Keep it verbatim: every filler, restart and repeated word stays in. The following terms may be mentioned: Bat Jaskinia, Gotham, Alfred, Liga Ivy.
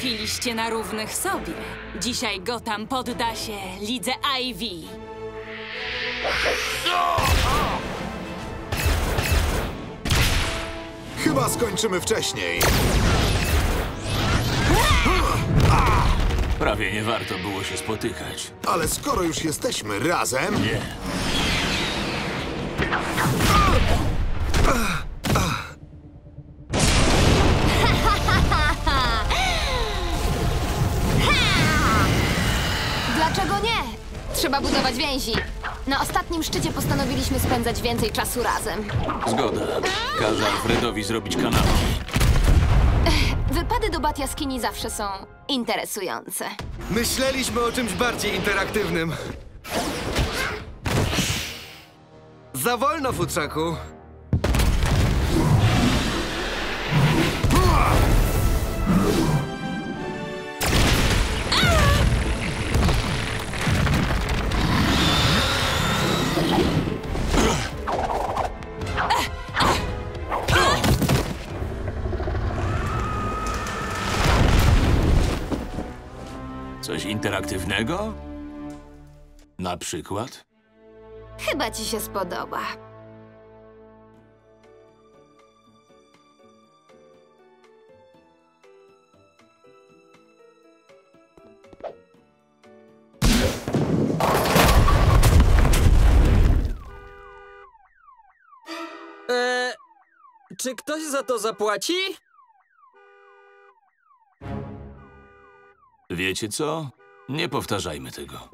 trafiliście na równych sobie. Dzisiaj Gotham podda się Lidze Ivy. Chyba skończymy wcześniej. Prawie nie warto było się spotykać. Ale skoro już jesteśmy razem... Nie. Dlaczego nie? Trzeba budować więzi. Na ostatnim szczycie postanowiliśmy spędzać więcej czasu razem. Zgoda. Każę Alfredowi zrobić kanał. Wypady do Bat Jaskini zawsze są interesujące. Myśleliśmy o czymś bardziej interaktywnym. Za wolno, futrzaku. Coś interaktywnego? Na przykład? Chyba ci się spodoba. Eee, czy ktoś za to zapłaci? Wiecie co? Nie powtarzajmy tego.